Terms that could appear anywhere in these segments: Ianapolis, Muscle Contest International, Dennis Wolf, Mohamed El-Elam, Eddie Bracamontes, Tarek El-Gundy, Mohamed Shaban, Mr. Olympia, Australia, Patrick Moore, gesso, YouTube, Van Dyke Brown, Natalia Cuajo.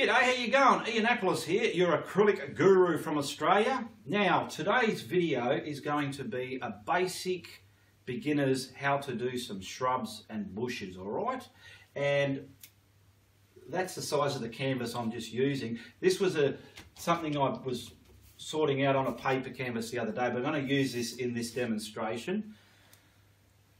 G'day, how you going? Ianapolis here, your acrylic guru from Australia. Now, today's video is going to be a basic beginner's how to do some shrubs and bushes, alright? And that's the size of the canvas I'm just using. This was something I was sorting out on a paper canvas the other day, but I'm going to use this in this demonstration.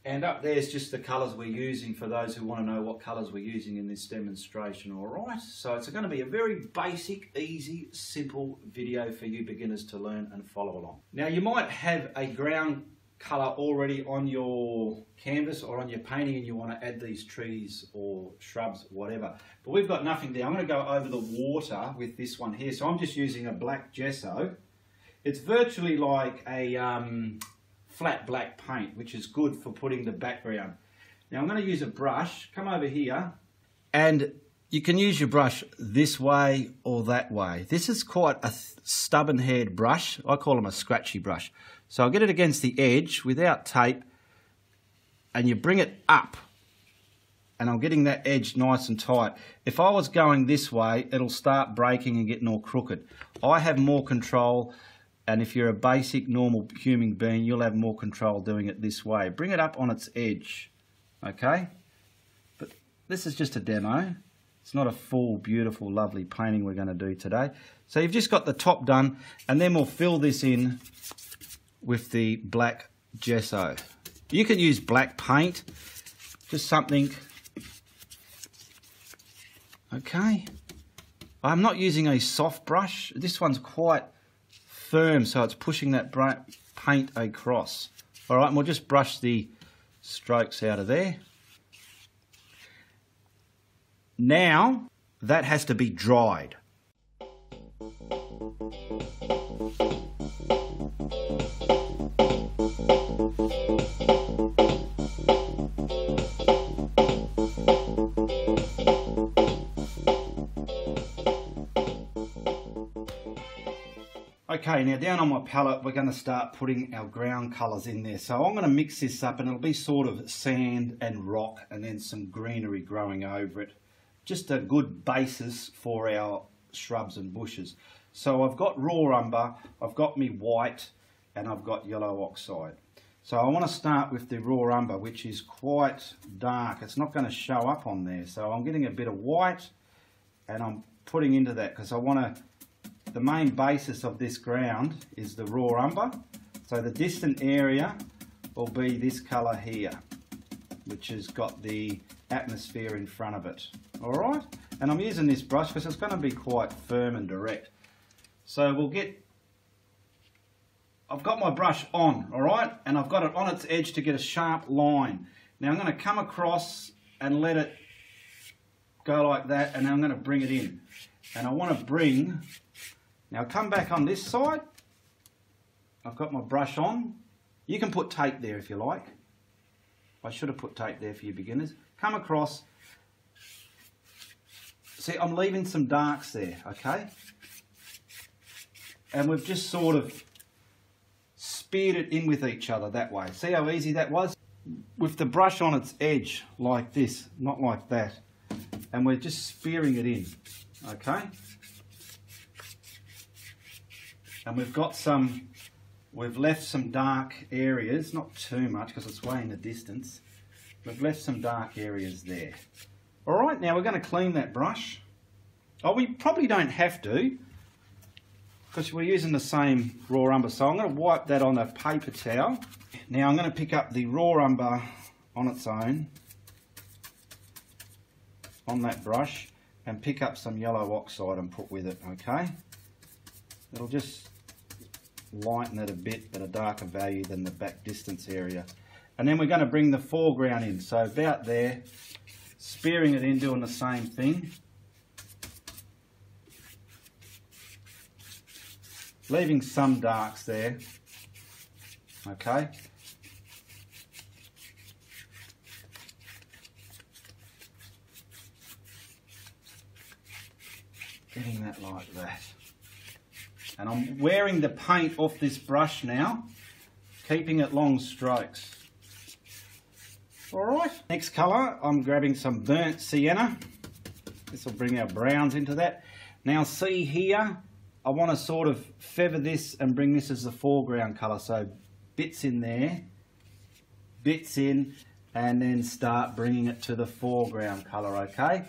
And up there is just the colours we're using for those who want to know what colours we're using in this demonstration, alright? So it's going to be a very basic, easy, simple video for you beginners to learn and follow along. Now you might have a ground colour already on your canvas or on your painting and you want to add these trees or shrubs, whatever. But we've got nothing there. I'm going to go over the water with this one here. So I'm just using a black gesso. It's virtually like a flat black paint, which is good for putting the background. Now I'm going to use a brush, come over here, and you can use your brush this way or that way. This is quite a stubborn-haired brush. I call them a scratchy brush. So I'll get it against the edge without tape, and you bring it up, and I'm getting that edge nice and tight. If I was going this way, it'll start breaking and getting all crooked. I have more control. And if you're a basic, normal human being, you'll have more control doing it this way. Bring it up on its edge, okay? But this is just a demo. It's not a full, beautiful, lovely painting we're going to do today. So you've just got the top done, and then we'll fill this in with the black gesso. You can use black paint, just something, okay? I'm not using a soft brush. This one's quite firm, so it's pushing that paint across. All right, and we'll just brush the strokes out of there. Now, that has to be dried. Okay, now down on my palette, we're going to start putting our ground colours in there. So I'm going to mix this up and it'll be sort of sand and rock and then some greenery growing over it. Just a good basis for our shrubs and bushes. So I've got raw umber, I've got me white, and I've got yellow oxide. So I want to start with the raw umber, which is quite dark. It's not going to show up on there. So I'm getting a bit of white and I'm putting into that because I want to... The main basis of this ground is the raw umber, so the distant area will be this colour here, which has got the atmosphere in front of it. Alright, and I'm using this brush because it's going to be quite firm and direct. So we'll get, I've got my brush on, alright, and I've got it on its edge to get a sharp line. Now I'm going to come across and let it go like that, and I'm going to bring it in. And I want to bring... Now come back on this side, I've got my brush on, you can put tape there if you like, I should have put tape there for you beginners. Come across, see I'm leaving some darks there, okay, and we've just sort of speared it in with each other that way. See how easy that was? With the brush on its edge like this, not like that, and we're just spearing it in, okay. And we've got some, we've left some dark areas, not too much because it's way in the distance. We've left some dark areas there. All right, now we're going to clean that brush. Oh, we probably don't have to because we're using the same raw umber. So I'm going to wipe that on a paper towel. Now I'm going to pick up the raw umber on its own, on that brush, and pick up some yellow oxide and put with it, okay? It'll just lighten it a bit, but a darker value than the back distance area. And then we're going to bring the foreground in. So about there, spearing it in, doing the same thing. Leaving some darks there. Okay. Getting that like that. And I'm wearing the paint off this brush now, keeping it long strokes. Alright, next colour, I'm grabbing some burnt sienna. This will bring our browns into that. Now see here, I want to sort of feather this and bring this as the foreground colour. So bits in there, bits in, and then start bringing it to the foreground colour, okay?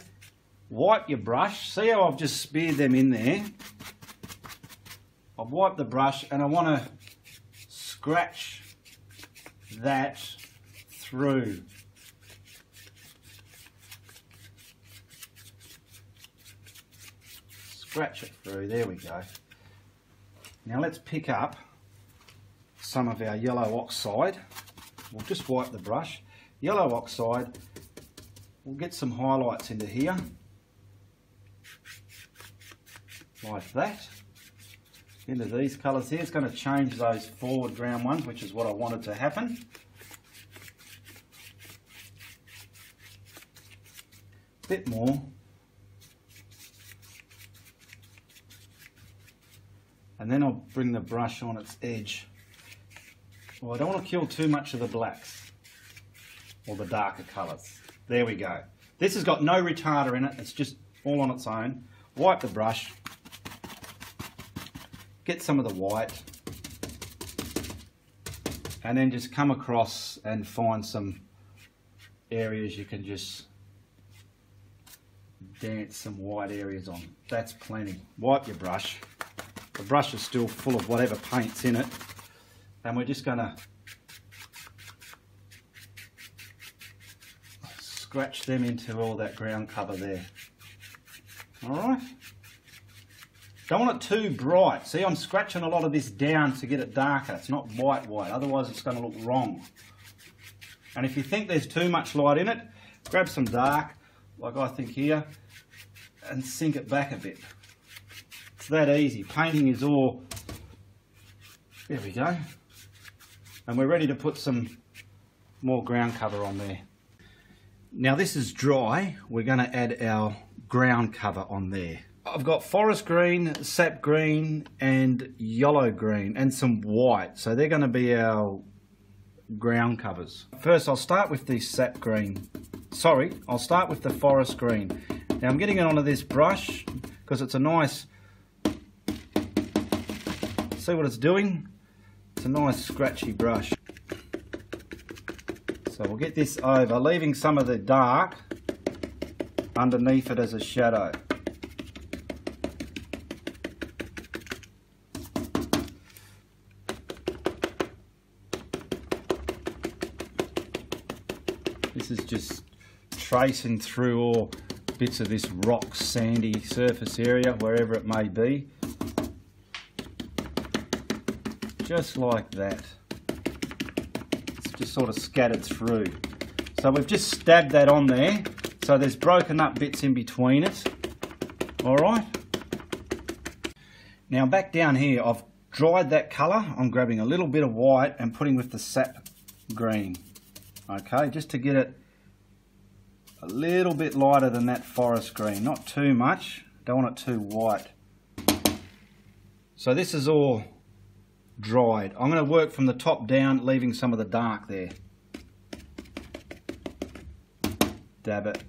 Wipe your brush. See how I've just speared them in there? I've wiped the brush and I want to scratch that through. Scratch it through, there we go. Now let's pick up some of our yellow oxide. We'll just wipe the brush. Yellow oxide, we'll get some highlights into here. Like that. Into these colours here. It's going to change those forward ground ones, which is what I wanted to happen. A bit more. And then I'll bring the brush on its edge. Well, I don't want to kill too much of the blacks or the darker colours. There we go. This has got no retarder in it. It's just all on its own. Wipe the brush. Get some of the white. And then just come across and find some areas you can just dance some white areas on. That's plenty. Wipe your brush. The brush is still full of whatever paint's in it, and we're just going to scratch them into all that ground cover there. Alright, don't want it too bright. See, I'm scratching a lot of this down to get it darker. It's not white white, otherwise it's going to look wrong. And if you think there's too much light in it, grab some dark, like I think here, and sink it back a bit. It's that easy. Painting is all, there we go, and we're ready to put some more ground cover on there. Now this is dry, we're going to add our ground cover on there. I've got forest green, sap green and yellow green and some white, so they're going to be our ground covers. First I'll start with the sap green, sorry, I'll start with the forest green. Now I'm getting it onto this brush because it's a nice, see what it's doing? It's a nice scratchy brush. So we'll get this over, leaving some of the dark underneath it as a shadow. This is just tracing through all bits of this rock, sandy surface area, wherever it may be. Just like that. It's just sort of scattered through. So we've just stabbed that on there. So there's broken up bits in between it. Alright. Now back down here, I've dried that colour. I'm grabbing a little bit of white and putting with the sap green. Okay, just to get it a little bit lighter than that forest green. Not too much. Don't want it too white. So this is all dried. I'm going to work from the top down, leaving some of the dark there. Dab it.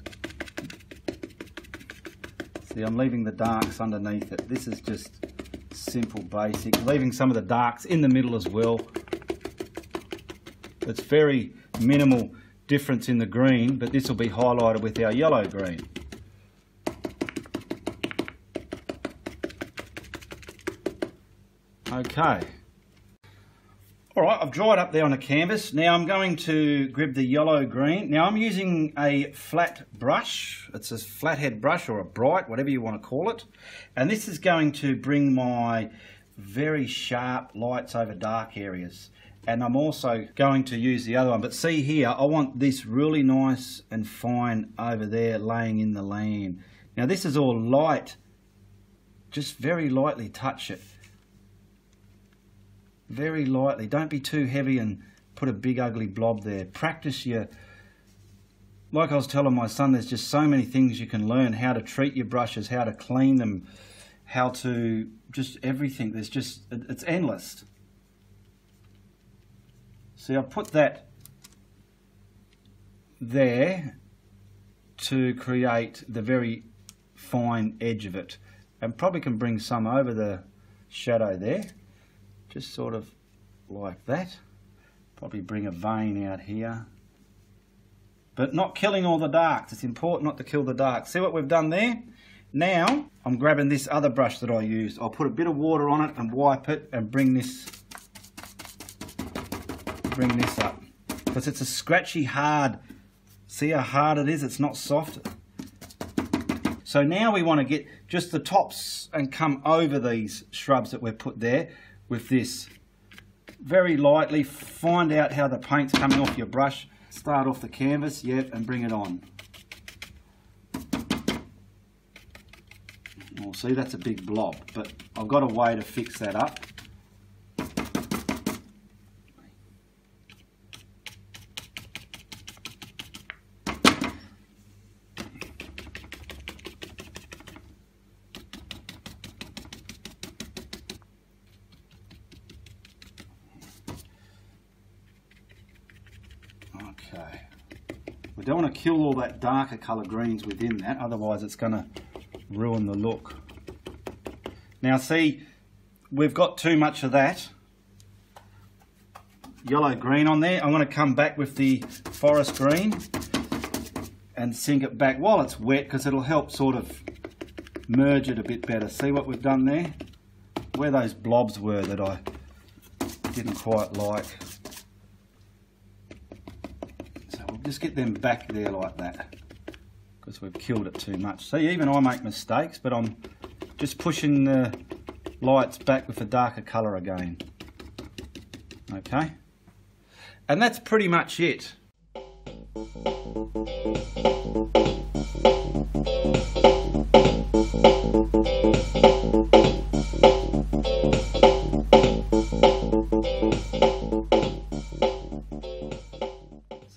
See, I'm leaving the darks underneath it. This is just simple, basic. Leaving some of the darks in the middle as well. It's very minimal difference in the green, but this will be highlighted with our yellow green. Okay. Alright, I've dried up there on a canvas. Now I'm going to grab the yellow green. Now I'm using a flat brush. It's a flathead brush or a bright, whatever you want to call it. And this is going to bring my very sharp lights over dark areas. And I'm also going to use the other one. But see here, I want this really nice and fine over there laying in the land. Now this is all light. Just very lightly touch it. Very lightly, don't be too heavy and put a big ugly blob there. Practice your, like I was telling my son, there's just so many things you can learn, how to treat your brushes, how to clean them, how to just everything. There's just, it's endless. See, I put that there to create the very fine edge of it. and probably can bring some over the shadow there, just sort of like that. Probably bring a vein out here, but not killing all the darks. It's important not to kill the darks. See what we've done there? Now I'm grabbing this other brush that I used. I'll put a bit of water on it and wipe it and bring this up, because it's a scratchy hard. See how hard it is? It's not soft. So now we want to get just the tops and come over these shrubs that we've put there with this. Very lightly, find out how the paint's coming off your brush. Start off the canvas, yep, and bring it on. Well, see, that's a big blob, but I've got a way to fix that up. Okay, we don't want to kill all that darker colour greens within that, otherwise it's going to ruin the look. Now see, we've got too much of that yellow green on there. I'm going to come back with the forest green and sink it back while it's wet, because it'll help sort of merge it a bit better. See what we've done there? Where those blobs were that I didn't quite like. Just get them back there like that, because we've killed it too much. See, even I make mistakes, but I'm just pushing the lights back with a darker colour again. Okay, and that's pretty much it.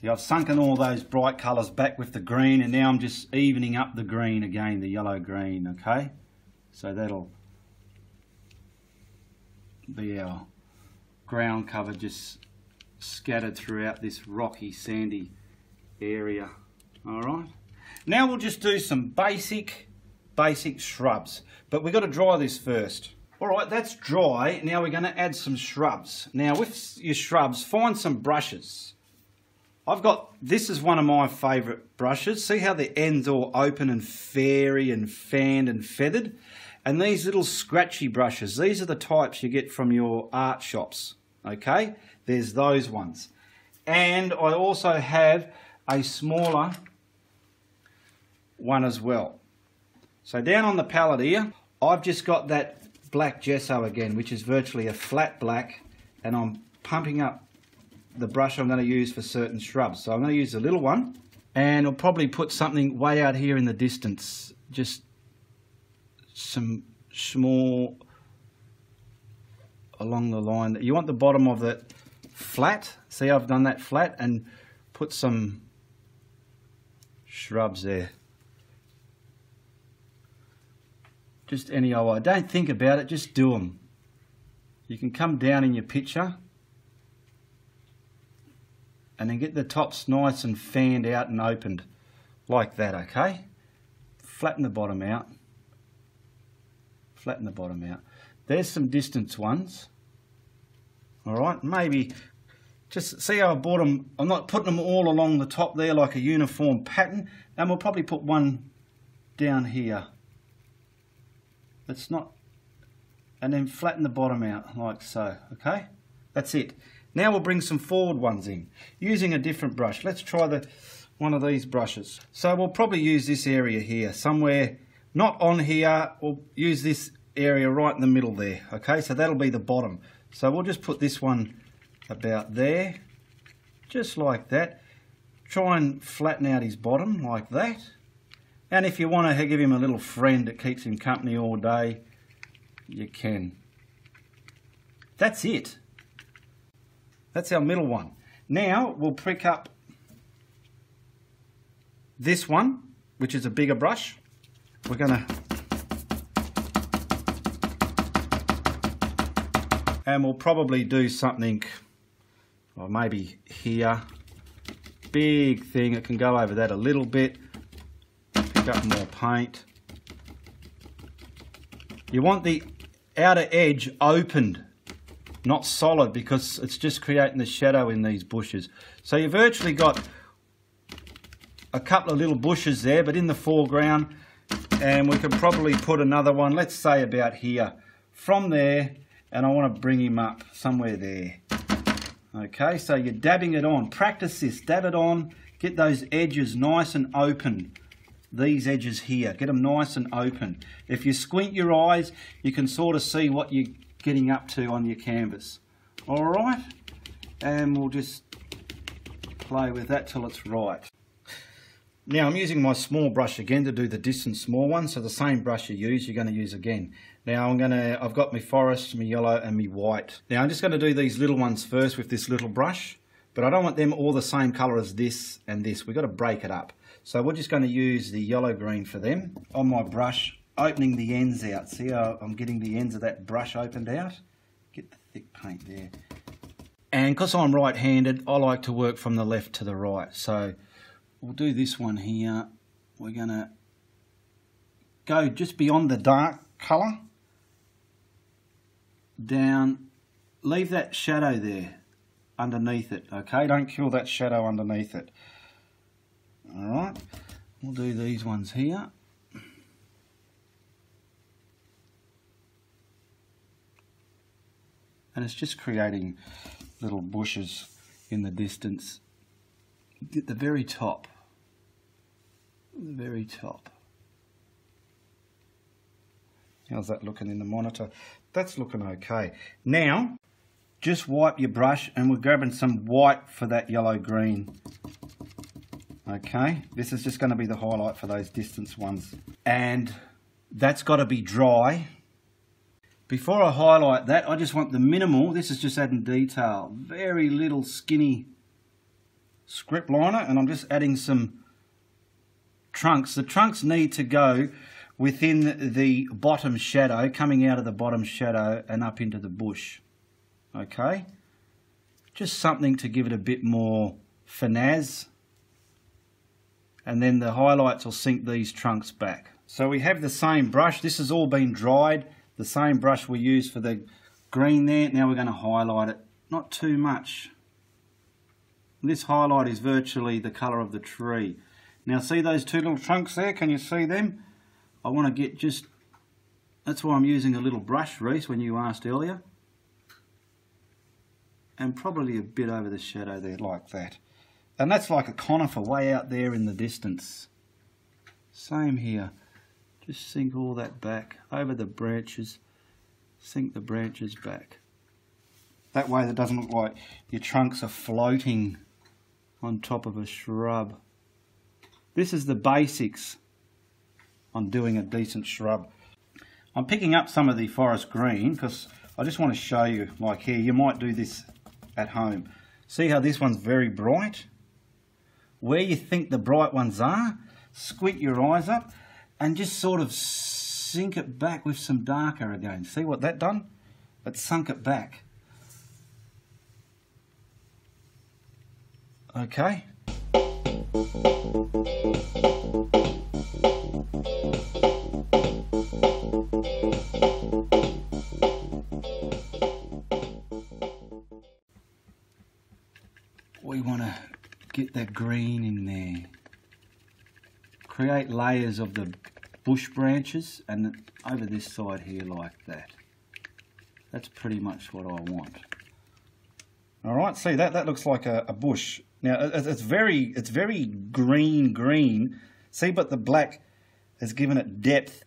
I've sunken all those bright colours back with the green, and now I'm just evening up the green again, the yellow green, okay? So that'll be our ground cover just scattered throughout this rocky, sandy area, all right? Now we'll just do some basic shrubs, but we've got to dry this first. All right, that's dry. Now we're going to add some shrubs. Now with your shrubs, find some brushes. I've got, this is one of my favourite brushes. See how the ends all open and fairy and fanned and feathered? And these little scratchy brushes, these are the types you get from your art shops, okay? There's those ones. And I also have a smaller one as well. So down on the palette here, I've just got that black gesso again, which is virtually a flat black, and I'm pumping up the brush I'm going to use for certain shrubs. So I'm going to use a little one, and I'll probably put something way out here in the distance, just some small along the line. You want the bottom of it flat. See, I've done that flat and put some shrubs there. Just any old, don't think about it, just do them. You can come down in your picture and then get the tops nice and fanned out and opened like that, okay? Flatten the bottom out. Flatten the bottom out. There's some distance ones. All right, maybe just see how I bought them. I'm not putting them all along the top there like a uniform pattern, and we'll probably put one down here. It's not, and then flatten the bottom out like so, okay? That's it. Now we'll bring some forward ones in, using a different brush. Let's try one of these brushes. So we'll probably use this area here, somewhere not on here. We'll use this area right in the middle there, okay? So that'll be the bottom. So we'll just put this one about there, just like that. Try and flatten out his bottom like that. And if you want to give him a little friend that keeps him company all day, you can. That's it. That's our middle one. Now we'll pick up this one, which is a bigger brush. We're gonna, and we'll probably do something, or maybe here, big thing. It can go over that a little bit. Pick up more paint. You want the outer edge opened, not solid, because it's just creating the shadow in these bushes. So you've virtually got a couple of little bushes there, but in the foreground, and we could probably put another one, let's say about here, from there, and I want to bring him up somewhere there. Okay, so you're dabbing it on. Practice this, dab it on, get those edges nice and open. These edges here, get them nice and open. If you squint your eyes, you can sort of see what you're getting up to on your canvas. All right, and we'll just play with that till it's right. Now I'm using my small brush again to do the distant small one, so the same brush you use, you're going to use again. Now I've got my forest, my yellow and my white. Now I'm just going to do these little ones first with this little brush, but I don't want them all the same colour as this and this. We've got to break it up. So we're just going to use the yellow-green for them. On my brush, opening the ends out. See how I'm getting the ends of that brush opened out? Get the thick paint there. And because I'm right-handed, I like to work from the left to the right. So we'll do this one here. We're going to go just beyond the dark colour, down, leave that shadow there underneath it, okay? Don't kill that shadow underneath it. All right, we'll do these ones here. And it's just creating little bushes in the distance. Get the very top, the very top. How's that looking in the monitor? That's looking okay. Now, just wipe your brush and we're grabbing some white for that yellow-green. Okay, this is just going to be the highlight for those distance ones. And that's got to be dry. Before I highlight that, I just want the minimal. This is just adding detail. Very little skinny script liner, and I'm just adding some trunks. The trunks need to go within the bottom shadow, coming out of the bottom shadow and up into the bush. Okay, just something to give it a bit more finesse, and then the highlights will sink these trunks back. So we have the same brush. This has all been dried, the same brush we used for the green there. Now we're going to highlight it, not too much. This highlight is virtually the colour of the tree. Now see those two little trunks there, can you see them? I want to get just, that's why I'm using a little brush, Reese, when you asked earlier. And probably a bit over the shadow there, like that. And that's like a conifer way out there in the distance. Same here. Just sink all that back, over the branches. Sink the branches back. That way that doesn't look like your trunks are floating on top of a shrub. This is the basics on doing a decent shrub. I'm picking up some of the forest green because I just want to show you, like here, you might do this at home. See how this one's very bright? Where you think the bright ones are, squint your eyes up and just sort of sink it back with some darker again. See what that done? It sunk it back. Okay. We want to get that green in there. Create layers of the bush branches and over this side here like that. That's pretty much what I want. All right, see that looks like a bush. Now it's very green. See, but the black has given it depth,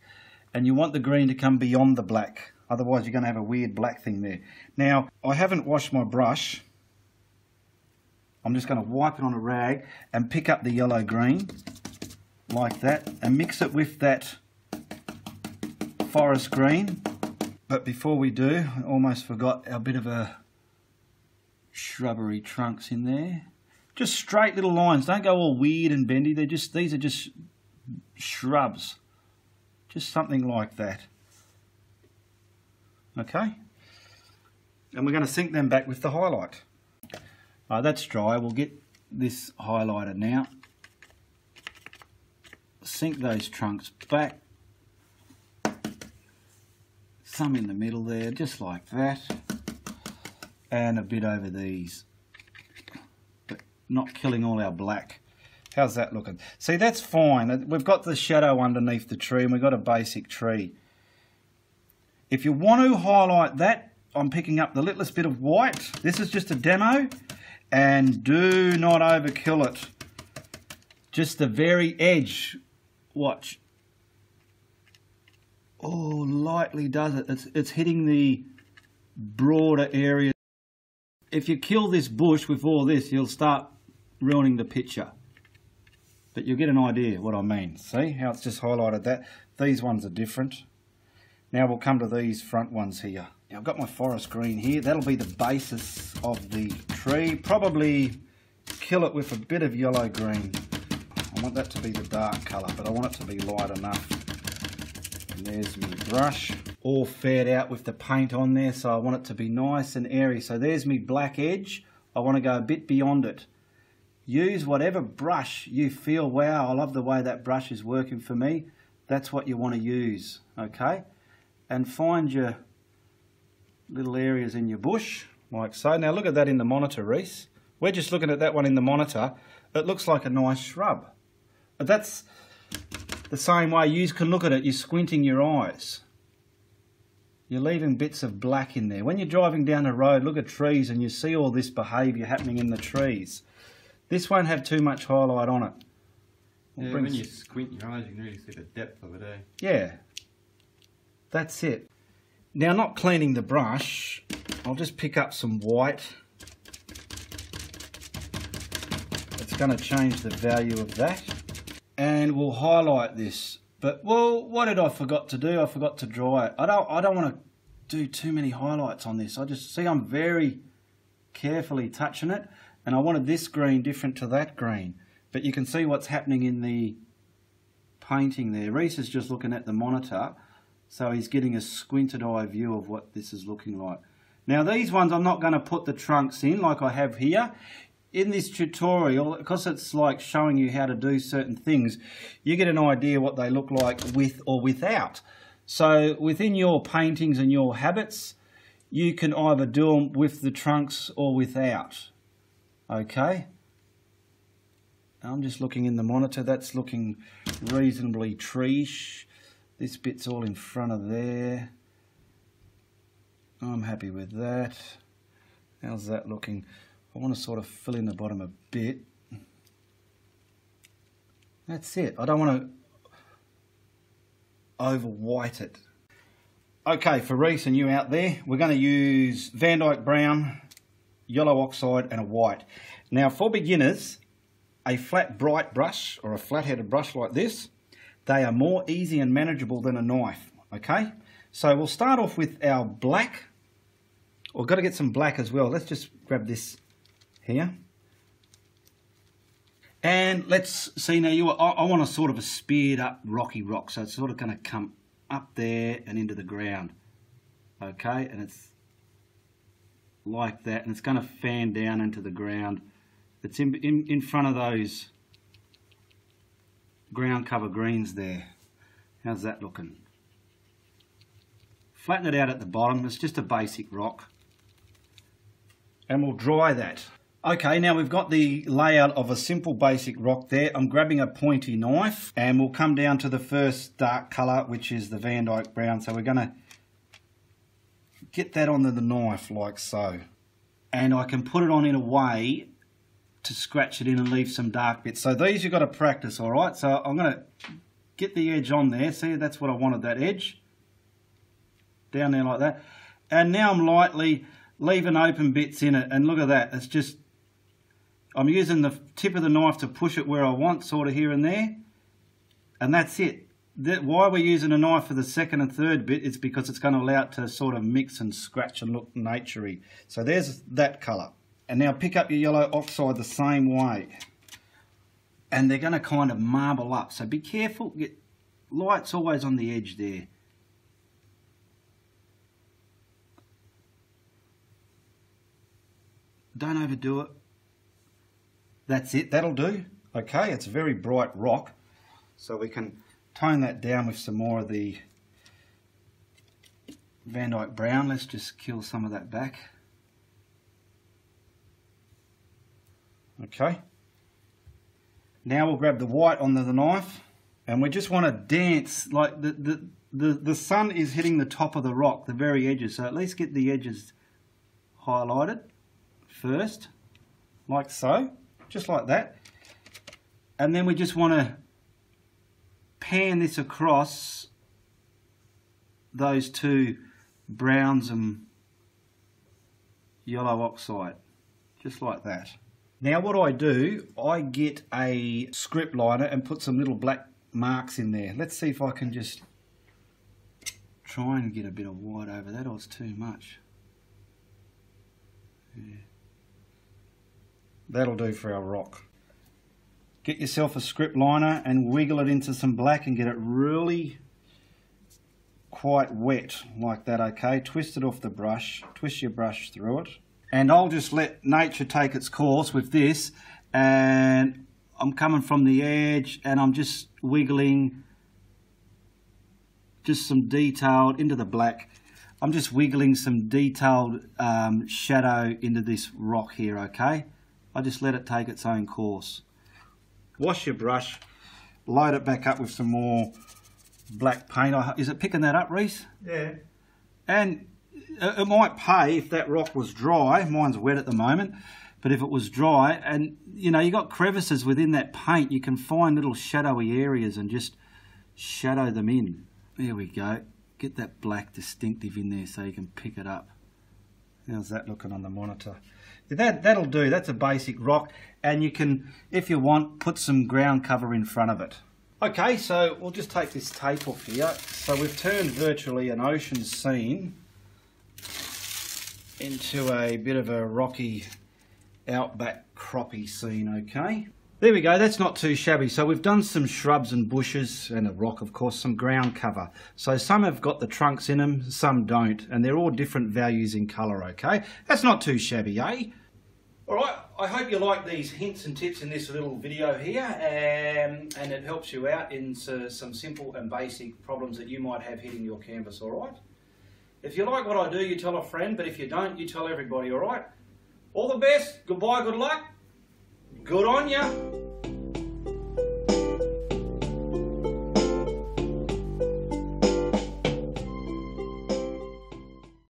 and you want the green to come beyond the black. Otherwise, you're going to have a weird black thing there. Now I haven't washed my brush. I'm just going to wipe it on a rag and pick up the yellow green like that and mix it with that forest green. But before we do, I almost forgot our bit of a shrubbery trunks in there. Just straight little lines. Don't go all weird and bendy. They're just, these are just shrubs. Just something like that. Okay. And we're going to sink them back with the highlight. That's dry. We'll get this highlighter now. Sink those trunks back. some in the middle there, just like that, and a bit over these, but not killing all our black. How's that looking? See, that's fine. We've got the shadow underneath the tree and we've got a basic tree. If you want to highlight that, I'm picking up the littlest bit of white. This is just a demo, and do not overkill it. Just the very edge. Watch. Oh, lightly does it. It's hitting the broader area. If you kill this bush with all this, you'll start ruining the picture. But you'll get an idea what I mean. See how it's just highlighted that? These ones are different. Now we'll come to these front ones here. Now I've got my forest green here. That'll be the basis of the tree. Probably kill it with a bit of yellow green. I want that to be the dark colour, but I want it to be light enough. And there's my brush. All faired out with the paint on there, so I want it to be nice and airy. So there's my black edge. I want to go a bit beyond it. Use whatever brush you feel, wow, I love the way that brush is working for me. That's what you want to use, okay? And find your little areas in your bush, like so. Now look at that in the monitor, Reese. We're just looking at that one in the monitor. It looks like a nice shrub. But that's the same way you can look at it. You're squinting your eyes. You're leaving bits of black in there. When you're driving down the road, look at trees and you see all this behaviour happening in the trees. This won't have too much highlight on it. Yeah, when you squint your eyes, you can really see the depth of it, eh? Yeah, that's it. Now, not cleaning the brush, I'll just pick up some white. It's going to change the value of that. And we'll highlight this. But, well, what did I forgot to do? I forgot to dry it. I don't want to do too many highlights on this. I just see I'm very carefully touching it. And I wanted this green different to that green. But you can see what's happening in the painting there. Reese is just looking at the monitor, so he's getting a squinted eye view of what this is looking like. Now these ones I'm not going to put the trunks in like I have here. In this tutorial, because it's like showing you how to do certain things, you get an idea what they look like with or without. So within your paintings and your habits, you can either do them with the trunks or without. Okay, I'm just looking in the monitor. That's looking reasonably tree-ish. This bit's all in front of there. I'm happy with that. How's that looking? I want to sort of fill in the bottom a bit. That's it. I don't want to over-white it. Okay, for Reese and you out there, we're going to use Van Dyke Brown, yellow oxide and a white. Now for beginners, a flat bright brush or a flat-headed brush like this, they are more easy and manageable than a knife, okay? So we'll start off with our black. We've got to get some black as well. Let's just grab this here. And let's see, now I want a sort of a speared up rocky rock, so it's sort of going to come up there and into the ground, okay? And it's like that, and it's going to fan down into the ground. It's in front of those ground cover greens there. How's that looking? Flatten it out at the bottom. It's just a basic rock, and we'll dry that. Okay, now we've got the layout of a simple basic rock there. I'm grabbing a pointy knife, and we'll come down to the first dark color, which is the Van Dyke Brown. So we're going to get that onto the knife like so, and I can put it on in a way to scratch it in and leave some dark bits. So these you've got to practice, all right? So I'm going to get the edge on there. See, that's what I wanted, that edge down there like that. And now I'm lightly leaving open bits in it, and look at that. It's just, I'm using the tip of the knife to push it where I want, sort of here and there, and that's it. Why we're using a knife for the second and third bit is because it's going to allow it to sort of mix and scratch and look naturey. So there's that colour. And now pick up your yellow oxide the same way. And they're going to kind of marble up. So be careful. Light's always on the edge there. Don't overdo it. That's it. That'll do. Okay, it's a very bright rock. So we can tone that down with some more of the Van Dyke Brown. Let's just kill some of that back. Okay. Now we'll grab the white onto the knife, and we just want to dance like the sun is hitting the top of the rock, the very edges. So at least get the edges highlighted first, like so, just like that. And then we just want to pan this across those two browns and yellow oxide, just like that. Now what I do, I get a script liner and put some little black marks in there. Let's see if I can just try and get a bit of white over that, or it's too much. Yeah. That'll do for our rock. Get yourself a script liner and wiggle it into some black and get it really quite wet like that, okay? Twist it off the brush, twist your brush through it. And I'll just let nature take its course with this, and I'm coming from the edge and I'm just wiggling just some detailed into the black. I'm just wiggling some detailed shadow into this rock here, okay? I just let it take its own course. Wash your brush, load it back up with some more black paint. Is it picking that up, Reese? Yeah. And it might pay if that rock was dry. Mine's wet at the moment, but if it was dry, and you know, you got crevices within that paint, you can find little shadowy areas and just shadow them in. There we go. Get that black distinctive in there so you can pick it up. How's that looking on the monitor? That'll do. That's a basic rock, and you can, if you want, put some ground cover in front of it. Okay, so we'll just take this tape off here. So we've turned virtually an ocean scene into a bit of a rocky outback croppy scene, okay? There we go, that's not too shabby. So we've done some shrubs and bushes and a rock, of course, some ground cover. So some have got the trunks in them, some don't, and they're all different values in colour, okay? That's not too shabby, eh? All right, I hope you like these hints and tips in this little video here, and it helps you out in some simple and basic problems that you might have hitting your canvas, all right? If you like what I do, you tell a friend, but if you don't, you tell everybody, all right? All the best, goodbye, good luck, good on ya.